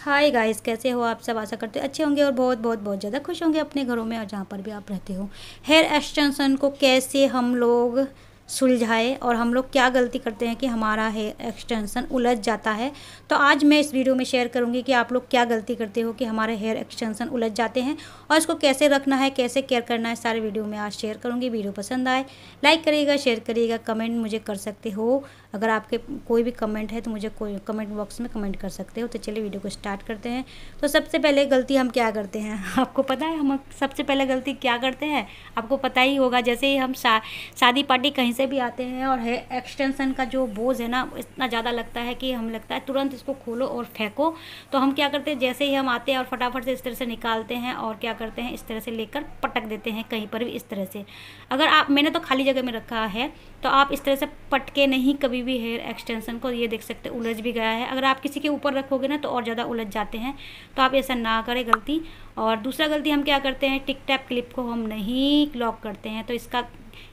Hi guys, कैसे हो आप सब। आशा करते हो अच्छे होंगे और बहुत बहुत बहुत ज़्यादा खुश होंगे अपने घरों में और जहाँ पर भी आप रहते हो। हेयर एक्सटेंशन को कैसे हम लोग सुलझाए और हम लोग क्या गलती करते हैं कि हमारा हेयर एक्सटेंशन उलझ जाता है। तो आज मैं इस वीडियो में शेयर करूंगी कि आप लोग क्या गलती करते हो कि हमारे हेयर एक्सटेंशन उलझ जाते हैं और इसको कैसे रखना है, कैसे केयर करना है, सारे वीडियो में आज शेयर करूंगी। वीडियो पसंद आए लाइक करिएगा, शेयर करिएगा, कमेंट मुझे कर सकते हो। अगर आपके कोई भी कमेंट है तो मुझे कोई कमेंट बॉक्स में कमेंट कर सकते हो। तो चलिए वीडियो को स्टार्ट करते हैं। तो सबसे पहले गलती हम क्या करते हैं, आपको पता है हम सबसे पहले गलती क्या करते हैं, आपको पता ही होगा। जैसे ही हम शादी पार्टी कहीं से भी आते हैं और हेयर एक्सटेंशन का जो बोझ है ना इतना ज़्यादा लगता है कि हम लगता है तुरंत इसको खोलो और फेंको। तो हम क्या करते हैं, जैसे ही हम आते हैं और फटाफट से इस तरह से निकालते हैं और क्या करते हैं इस तरह से लेकर पटक देते हैं कहीं पर भी इस तरह से। अगर आप, मैंने तो खाली जगह में रखा है, तो आप इस तरह से पटके नहीं कभी भी हेयर एक्सटेंशन को। ये देख सकते हैं उलझ भी गया है। अगर आप किसी के ऊपर रखोगे ना तो और ज़्यादा उलझ जाते हैं, तो आप ऐसा ना करें गलती। और दूसरा गलती हम क्या करते हैं, टिक टैप क्लिप को हम नहीं लॉक करते हैं। तो इसका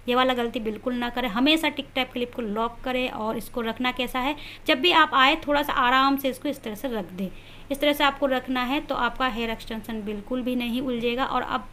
ये वाला गलती बिल्कुल ना करें, हमेशा टिक टैप क्लिप को लॉक करें। और इसको रखना कैसा है, जब भी आप आए थोड़ा सा आराम से इसको इस तरह से रख दें। इस तरह से आपको रखना है तो आपका हेयर एक्सटेंशन बिल्कुल भी नहीं उलझेगा। और अब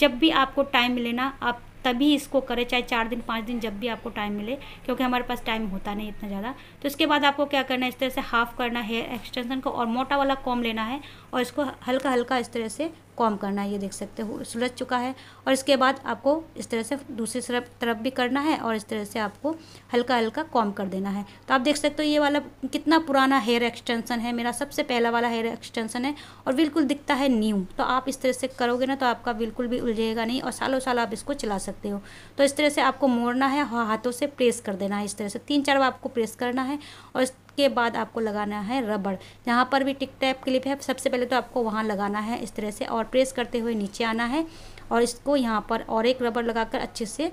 जब भी आपको टाइम मिले ना आप तभी इसको करें, चाहे 4 दिन 5 दिन, जब भी आपको टाइम मिले, क्योंकि हमारे पास टाइम होता नहीं इतना ज़्यादा। तो इसके बाद आपको क्या करना है, इस तरह से हाफ करना है हेयर एक्सटेंशन को और मोटा वाला कॉम लेना है और इसको हल्का हल्का इस तरह से कॉम करना है। ये देख सकते हो सुलझ चुका है। और इसके बाद आपको इस तरह से दूसरी तरफ भी करना है और इस तरह से आपको हल्का हल्का कॉम कर देना है। तो आप देख सकते हो ये वाला कितना पुराना हेयर एक्सटेंशन है, मेरा सबसे पहला वाला हेयर एक्सटेंशन है और बिल्कुल दिखता है न्यू। तो आप इस तरह से करोगे ना तो आपका बिल्कुल भी उलझेगा नहीं और सालों साल आप इसको चला सकते हो। तो इस तरह से आपको मोड़ना है, हाथों से प्रेस कर देना है, इस तरह से 3-4 बार आपको प्रेस करना है। और इसके बाद आपको लगाना है रबड़, जहाँ पर भी टिक टैप क्लिप है सबसे पहले तो आपको वहाँ लगाना है इस तरह से और प्रेस करते हुए नीचे आना है और इसको यहाँ पर और एक रबड़ लगाकर अच्छे से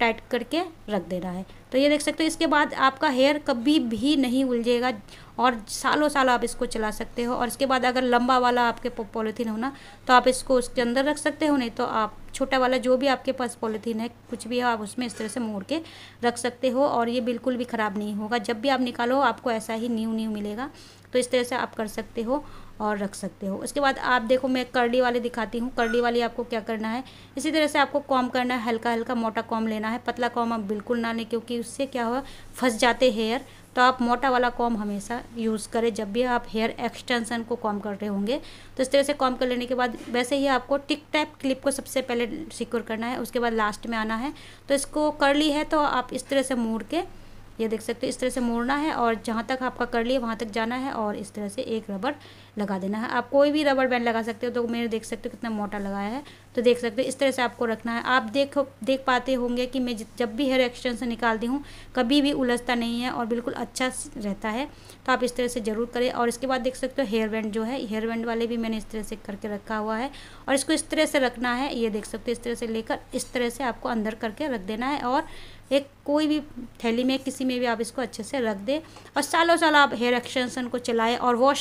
टाइट करके रख देना है। तो ये देख सकते हो इसके बाद आपका हेयर कभी भी नहीं उलझेगा और सालों साल आप इसको चला सकते हो। और इसके बाद अगर लंबा वाला आपके पॉलीथीन हो ना तो आप इसको उसके अंदर रख सकते हो, नहीं तो आप छोटा वाला जो भी आपके पास पॉलीथीन है कुछ भी है आप उसमें इस तरह से मोड़ के रख सकते हो और ये बिल्कुल भी ख़राब नहीं होगा। जब भी आप निकालो आपको ऐसा ही न्यू न्यू मिलेगा। तो इस तरह से आप कर सकते हो और रख सकते हो। उसके बाद आप देखो मैं कर्ली वाली दिखाती हूँ। कर्ली वाली आपको क्या करना है, इसी तरह से आपको कॉम करना है, हल्का हल्का मोटा कॉम लेना है। पतला कॉम आप बिल्कुल ना लें क्योंकि उससे क्या हो फंस जाते हेयर। तो आप मोटा वाला कॉम हमेशा यूज़ करें जब भी आप हेयर एक्सटेंशन को कॉम कर रहे होंगे। तो इस तरह से कॉम कर लेने के बाद वैसे ही आपको टिक टैप क्लिप को सबसे पहले सिक्योर करना है, उसके बाद लास्ट में आना है। तो इसको कर्ली है तो आप इस तरह से मोड़ के ये देख सकते हो इस तरह से मोड़ना है और जहाँ तक आपका कर लिया वहाँ तक जाना है और इस तरह से एक रबड़ लगा देना है। आप कोई भी रबड़ बैंड लगा सकते हो। तो मैंने देख सकते हो कितना मोटा लगाया है। तो देख सकते हो इस तरह से आपको रखना है। आप देख पाते होंगे कि मैं जब भी हेयर एक्सटेंशन निकालती हूँ कभी भी उलझता नहीं है और बिल्कुल अच्छा रहता है। तो आप इस तरह से ज़रूर करें। और इसके बाद देख सकते हो हेयर बैंड जो है, हेयर बैंड वाले भी मैंने इस तरह से करके रखा हुआ है और इसको इस तरह से रखना है। ये देख सकते हो इस तरह से लेकर इस तरह से आपको अंदर करके रख देना है और एक कोई भी थैली में किसी में भी आप इसको अच्छे से रख दें और सालों साल आप हेयर एक्सटेंशन को चलाएं। और वॉश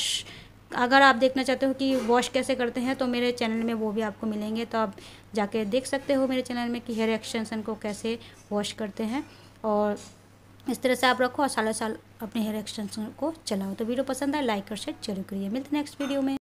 अगर आप देखना चाहते हो कि वॉश कैसे करते हैं तो मेरे चैनल में वो भी आपको मिलेंगे। तो आप जाके देख सकते हो मेरे चैनल में कि हेयर एक्सटेंशन को कैसे वॉश करते हैं। और इस तरह से आप रखो और सालों साल अपने हेयर एक्सटेंशन को चलाओ। तो वीडियो पसंद आए लाइक और शेयर जरूर करिए। मिलते हैं नेक्स्ट वीडियो में।